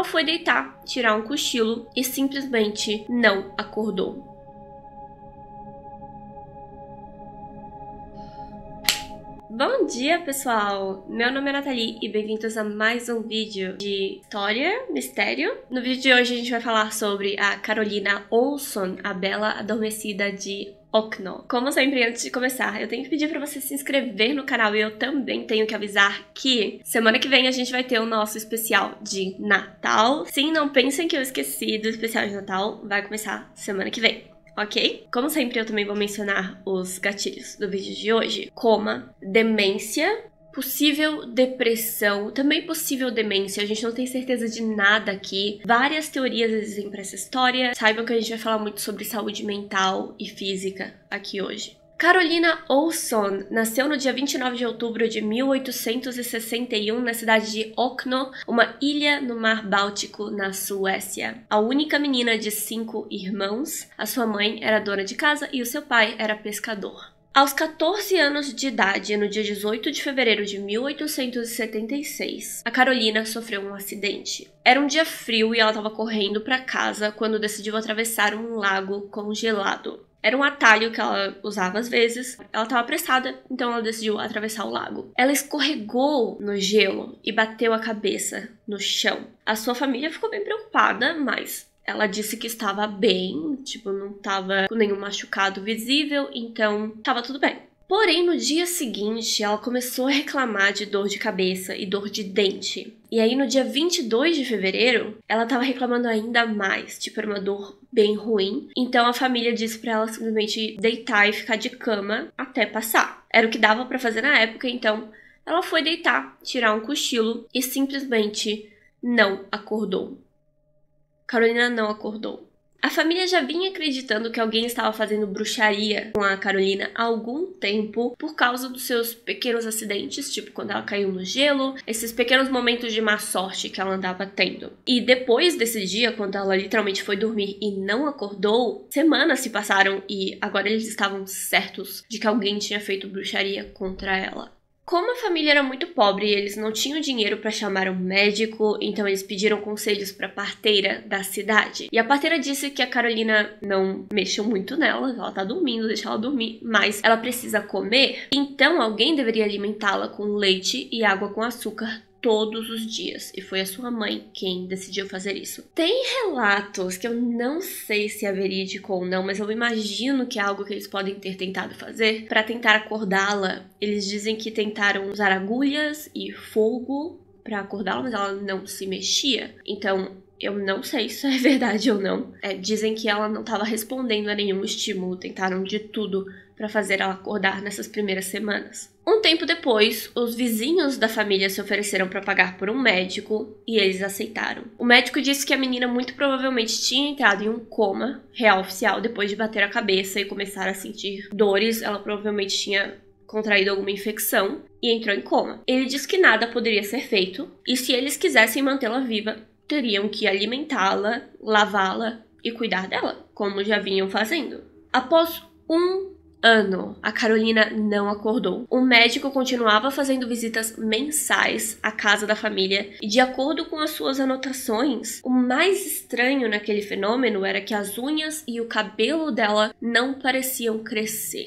ela foi deitar, tirar um cochilo e simplesmente não acordou. Bom dia, pessoal! Meu nome é Nathalie e bem-vindos a mais um vídeo de história, mistério. No vídeo de hoje a gente vai falar sobre a Karolina Olsson, a bela adormecida de Okno. Como sempre, antes de começar, eu tenho que pedir pra você se inscrever no canal e eu também tenho que avisar que semana que vem a gente vai ter o nosso especial de Natal. Sim, não pensem que eu esqueci do especial de Natal, vai começar semana que vem. Ok? Como sempre, eu também vou mencionar os gatilhos do vídeo de hoje. Coma, demência, possível depressão, também possível demência. A gente não tem certeza de nada aqui. Várias teorias existem para essa história. Saibam que a gente vai falar muito sobre saúde mental e física aqui hoje. Karolina Olsson nasceu no dia 29 de outubro de 1861 na cidade de Okno, uma ilha no mar Báltico, na Suécia. A única menina de 5 irmãos, a sua mãe era dona de casa e o seu pai era pescador. Aos 14 anos de idade, no dia 18 de fevereiro de 1876, a Karolina sofreu um acidente. Era um dia frio e ela estava correndo para casa quando decidiu atravessar um lago congelado. Era um atalho que ela usava às vezes. Ela estava apressada, então ela decidiu atravessar o lago. Ela escorregou no gelo e bateu a cabeça no chão. A sua família ficou bem preocupada, mas ela disse que estava bem, tipo, não estava com nenhum machucado visível, então estava tudo bem. Porém, no dia seguinte, ela começou a reclamar de dor de cabeça e dor de dente. E aí, no dia 22 de fevereiro, ela estava reclamando ainda mais, tipo, era uma dor bem ruim. Então, a família disse para ela simplesmente deitar e ficar de cama até passar. Era o que dava para fazer na época, então ela foi deitar, tirar um cochilo e simplesmente não acordou. Karolina não acordou. A família já vinha acreditando que alguém estava fazendo bruxaria com a Karolina há algum tempo por causa dos seus pequenos acidentes, tipo quando ela caiu no gelo, esses pequenos momentos de má sorte que ela andava tendo. E depois desse dia, quando ela literalmente foi dormir e não acordou, semanas se passaram e agora eles estavam certos de que alguém tinha feito bruxaria contra ela. Como a família era muito pobre e eles não tinham dinheiro para chamar um médico, então eles pediram conselhos para a parteira da cidade. E a parteira disse que a Karolina não mexeu muito nela, ela tá dormindo, deixa ela dormir, mas ela precisa comer. Então alguém deveria alimentá-la com leite e água com açúcar todos os dias, e foi a sua mãe quem decidiu fazer isso. Tem relatos que eu não sei se é verídico ou não, mas eu imagino que é algo que eles podem ter tentado fazer para tentar acordá-la. Eles dizem que tentaram usar agulhas e fogo para acordá-la, mas ela não se mexia. Então, eu não sei se é verdade ou não. Dizem que ela não estava respondendo a nenhum estímulo, tentaram de tudo para fazer ela acordar nessas primeiras semanas. Um tempo depois, os vizinhos da família se ofereceram para pagar por um médico e eles aceitaram. O médico disse que a menina muito provavelmente tinha entrado em um coma real oficial depois de bater a cabeça e começar a sentir dores. Ela provavelmente tinha contraído alguma infecção e entrou em coma. Ele disse que nada poderia ser feito e se eles quisessem mantê-la viva, teriam que alimentá-la, lavá-la e cuidar dela, como já vinham fazendo. Após um ano, a Karolina não acordou. O médico continuava fazendo visitas mensais à casa da família e, de acordo com as suas anotações, o mais estranho naquele fenômeno era que as unhas e o cabelo dela não pareciam crescer.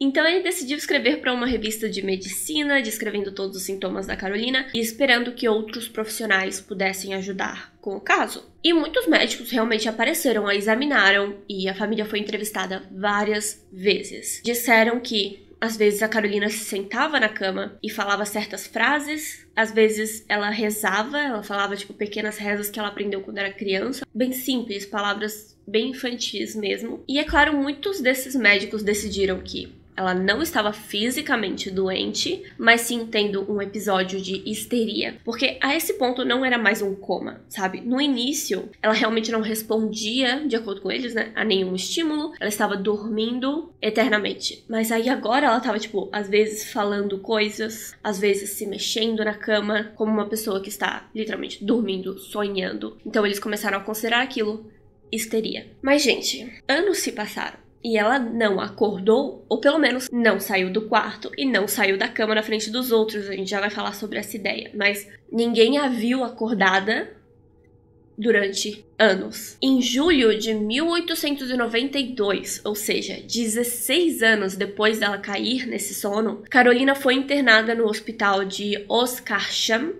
Então ele decidiu escrever para uma revista de medicina, descrevendo todos os sintomas da Karolina e esperando que outros profissionais pudessem ajudar com o caso. E muitos médicos realmente apareceram, a examinaram e a família foi entrevistada várias vezes. Disseram que às vezes a Karolina se sentava na cama e falava certas frases, às vezes ela rezava, ela falava tipo pequenas rezas que ela aprendeu quando era criança, bem simples, palavras bem infantis mesmo. E é claro, muitos desses médicos decidiram que ela não estava fisicamente doente, mas sim tendo um episódio de histeria. Porque a esse ponto não era mais um coma, sabe? No início, ela realmente não respondia, de acordo com eles, né, a nenhum estímulo. Ela estava dormindo eternamente. Mas aí agora ela estava, tipo, às vezes falando coisas, às vezes se mexendo na cama, como uma pessoa que está literalmente dormindo, sonhando. Então eles começaram a considerar aquilo histeria. Mas, gente, anos se passaram. E ela não acordou, ou pelo menos não saiu do quarto e não saiu da cama na frente dos outros. A gente já vai falar sobre essa ideia, mas ninguém a viu acordada durante anos. Em julho de 1892, ou seja, 16 anos depois dela cair nesse sono, Karolina foi internada no hospital de Oskarshamn,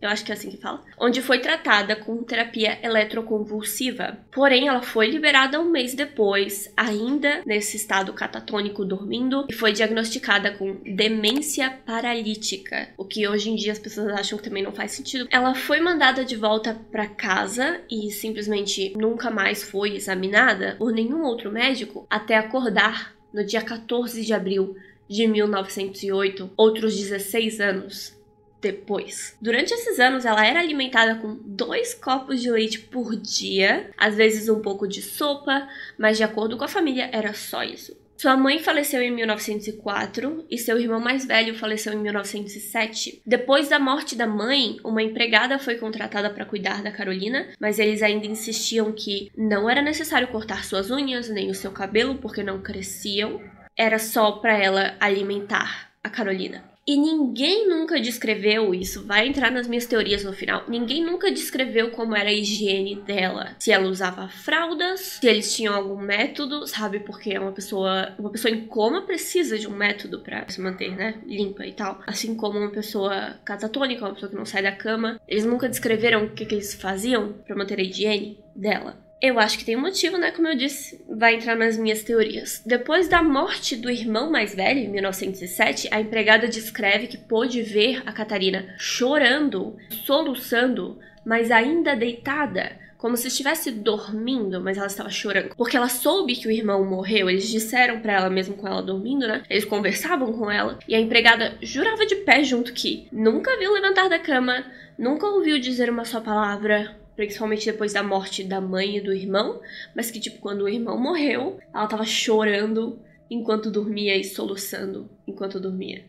eu acho que é assim que fala, onde foi tratada com terapia eletroconvulsiva. Porém, ela foi liberada um mês depois, ainda nesse estado catatônico dormindo, e foi diagnosticada com demência paralítica, o que hoje em dia as pessoas acham que também não faz sentido. Ela foi mandada de volta para casa e simplesmente nunca mais foi examinada por nenhum outro médico até acordar no dia 14 de abril de 1908, outros 16 anos depois. Durante esses anos, ela era alimentada com 2 copos de leite por dia, às vezes um pouco de sopa, mas de acordo com a família, era só isso. Sua mãe faleceu em 1904 e seu irmão mais velho faleceu em 1907. Depois da morte da mãe, uma empregada foi contratada para cuidar da Karolina, mas eles ainda insistiam que não era necessário cortar suas unhas nem o seu cabelo porque não cresciam, era só para ela alimentar a Karolina. E ninguém nunca descreveu isso, vai entrar nas minhas teorias no final, ninguém nunca descreveu como era a higiene dela, se ela usava fraldas, se eles tinham algum método, sabe, porque uma pessoa em coma precisa de um método pra se manter, né, limpa e tal, assim como uma pessoa catatônica, uma pessoa que não sai da cama, eles nunca descreveram o que eles faziam pra manter a higiene dela. Eu acho que tem um motivo, né? Como eu disse, vai entrar nas minhas teorias. Depois da morte do irmão mais velho, em 1907, a empregada descreve que pôde ver a Karolina chorando, soluçando, mas ainda deitada, como se estivesse dormindo, mas ela estava chorando. Porque ela soube que o irmão morreu, eles disseram pra ela mesmo com ela dormindo, né? Eles conversavam com ela, e a empregada jurava de pé junto que nunca viu levantar da cama, nunca ouviu dizer uma só palavra, principalmente depois da morte da mãe e do irmão, mas que, tipo, quando o irmão morreu, ela tava chorando enquanto dormia e soluçando enquanto dormia.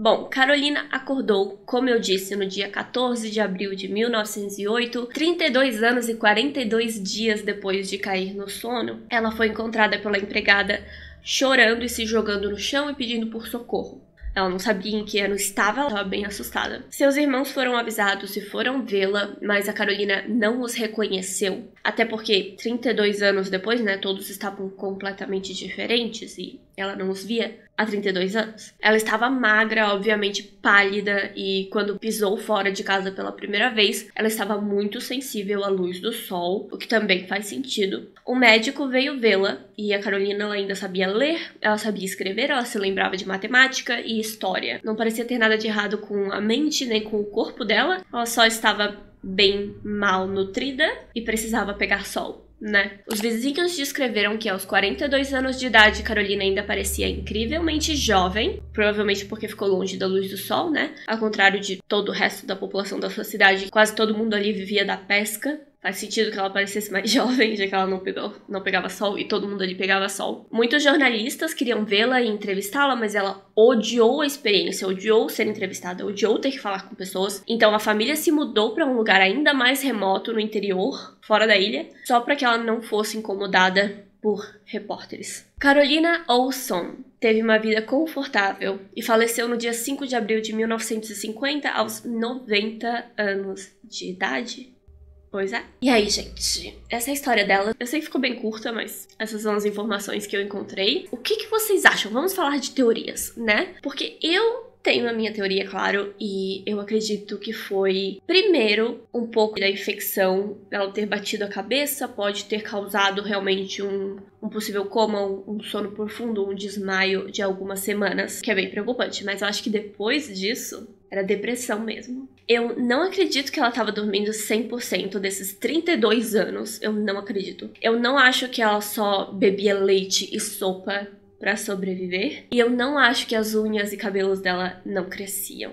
Bom, Karolina acordou, como eu disse, no dia 14 de abril de 1908, 32 anos e 42 dias depois de cair no sono. Ela foi encontrada pela empregada chorando e se jogando no chão e pedindo por socorro. Ela não sabia em que ano estava, ela estava bem assustada. Seus irmãos foram avisados e foram vê-la, mas a Karolina não os reconheceu. Até porque 32 anos depois, né, todos estavam completamente diferentes e ela não os via há 32 anos. Ela estava magra, obviamente pálida, e quando pisou fora de casa pela primeira vez, ela estava muito sensível à luz do sol, o que também faz sentido. O médico veio vê-la, e a Karolina ela ainda sabia ler, ela sabia escrever, ela se lembrava de matemática e história. Não parecia ter nada de errado com a mente nem com o corpo dela, ela só estava bem mal nutrida e precisava pegar sol, né? Os vizinhos descreveram que aos 42 anos de idade, Karolina ainda parecia incrivelmente jovem, provavelmente porque ficou longe da luz do sol, né? Ao contrário de todo o resto da população da sua cidade, quase todo mundo ali vivia da pesca. Faz sentido que ela parecesse mais jovem, já que ela não pegava sol e todo mundo ali pegava sol. Muitos jornalistas queriam vê-la e entrevistá-la, mas ela odiou a experiência, odiou ser entrevistada, odiou ter que falar com pessoas. Então a família se mudou para um lugar ainda mais remoto no interior, fora da ilha, só para que ela não fosse incomodada por repórteres. Karolina Olsson teve uma vida confortável e faleceu no dia 5 de abril de 1950 aos 90 anos de idade. Pois é. E aí, gente, essa é a história dela. Eu sei que ficou bem curta, mas essas são as informações que eu encontrei. O que vocês acham? Vamos falar de teorias, né? Porque eu tenho a minha teoria, claro, e eu acredito que foi, primeiro, um pouco da infecção, ela ter batido a cabeça, pode ter causado realmente um possível coma, um sono profundo, um desmaio de algumas semanas, que é bem preocupante, mas eu acho que depois disso era depressão mesmo. Eu não acredito que ela estava dormindo 100% desses 32 anos. Eu não acredito. Eu não acho que ela só bebia leite e sopa para sobreviver. E eu não acho que as unhas e cabelos dela não cresciam,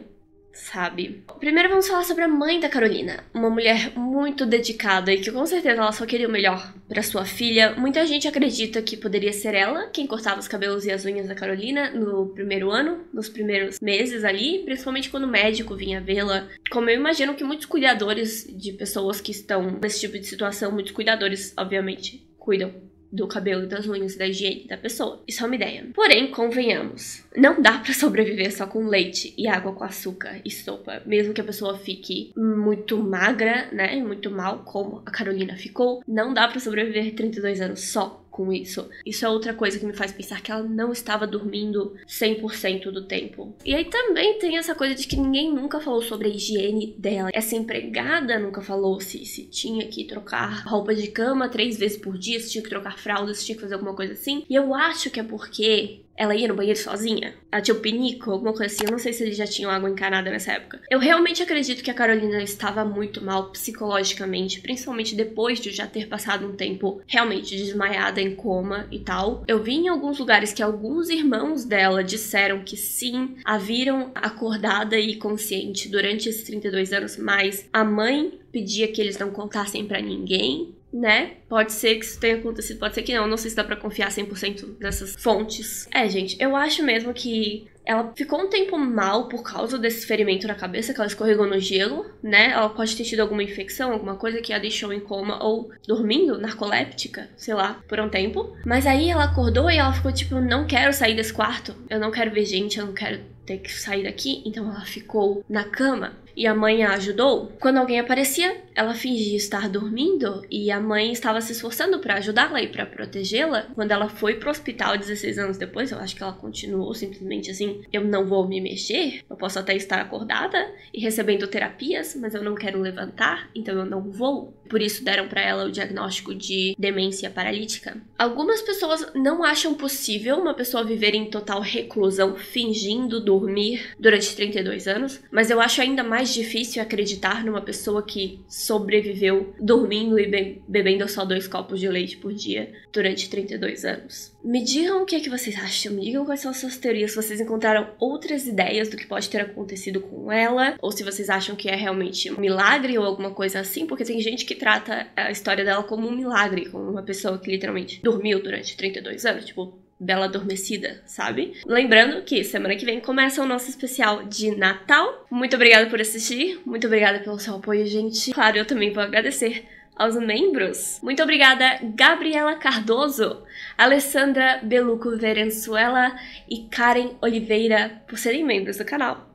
sabe? Primeiro vamos falar sobre a mãe da Karolina. Uma mulher muito dedicada e que com certeza ela só queria o melhor para sua filha. Muita gente acredita que poderia ser ela quem cortava os cabelos e as unhas da Karolina no primeiro ano, nos primeiros meses ali, principalmente quando o médico vinha vê-la. Como eu imagino que muitos cuidadores de pessoas que estão nesse tipo de situação, muitos cuidadores, obviamente, cuidam do cabelo, das unhas e da higiene da pessoa. Isso é uma ideia. Porém, convenhamos, não dá pra sobreviver só com leite e água com açúcar e sopa. Mesmo que a pessoa fique muito magra, né, muito mal, como a Karolina ficou, não dá pra sobreviver 32 anos só com isso. Isso é outra coisa que me faz pensar que ela não estava dormindo 100% do tempo. E aí também tem essa coisa de que ninguém nunca falou sobre a higiene dela. Essa empregada nunca falou se tinha que trocar roupa de cama 3 vezes por dia, se tinha que trocar fralda, se tinha que fazer alguma coisa assim. E eu acho que é porque ela ia no banheiro sozinha. Ela tinha um pinico, alguma coisa assim. Eu não sei se eles já tinham água encanada nessa época. Eu realmente acredito que a Karolina estava muito mal psicologicamente, principalmente depois de já ter passado um tempo realmente desmaiada, em coma e tal. Eu vi em alguns lugares que alguns irmãos dela disseram que sim, a viram acordada e consciente durante esses 32 anos, mas a mãe pedia que eles não contassem pra ninguém, né? Pode ser que isso tenha acontecido, pode ser que não. Não sei se dá pra confiar 100% nessas fontes. É, gente, eu acho mesmo que ela ficou um tempo mal por causa desse ferimento na cabeça, que ela escorregou no gelo, né? Ela pode ter tido alguma infecção, alguma coisa que a deixou em coma ou dormindo, narcoléptica, sei lá, por um tempo. Mas aí ela acordou e ela ficou tipo, não quero sair desse quarto, eu não quero ver gente, eu não quero ter que sair daqui. Então ela ficou na cama e a mãe a ajudou. Quando alguém aparecia, ela fingia estar dormindo e a mãe estava se esforçando pra ajudá-la e pra protegê-la. Quando ela foi pro hospital 16 anos depois, eu acho que ela continuou simplesmente assim, eu não vou me mexer, eu posso até estar acordada e recebendo terapias, mas eu não quero levantar, então eu não vou. Por isso deram pra ela o diagnóstico de demência paralítica. Algumas pessoas não acham possível uma pessoa viver em total reclusão fingindo dormir durante 32 anos, mas eu acho ainda mais difícil acreditar numa pessoa que sobreviveu dormindo e bebendo só 2 copos de leite por dia durante 32 anos. Me digam o que é que vocês acham, me digam quais são as suas teorias, se vocês encontraram outras ideias do que pode ter acontecido com ela, ou se vocês acham que é realmente um milagre ou alguma coisa assim, porque tem gente que trata a história dela como um milagre, como uma pessoa que literalmente dormiu durante 32 anos, tipo, bela adormecida, sabe? Lembrando que semana que vem começa o nosso especial de Natal. Muito obrigada por assistir, muito obrigada pelo seu apoio, gente. Claro, eu também vou agradecer aos membros. Muito obrigada, Gabriela Cardoso, Alessandra Beluco Verenzuela e Karen Oliveira por serem membros do canal.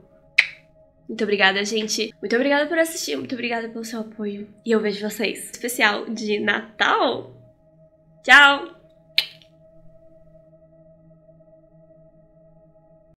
Muito obrigada, gente. Muito obrigada por assistir, muito obrigada pelo seu apoio. E eu vejo vocês. Especial de Natal. Tchau!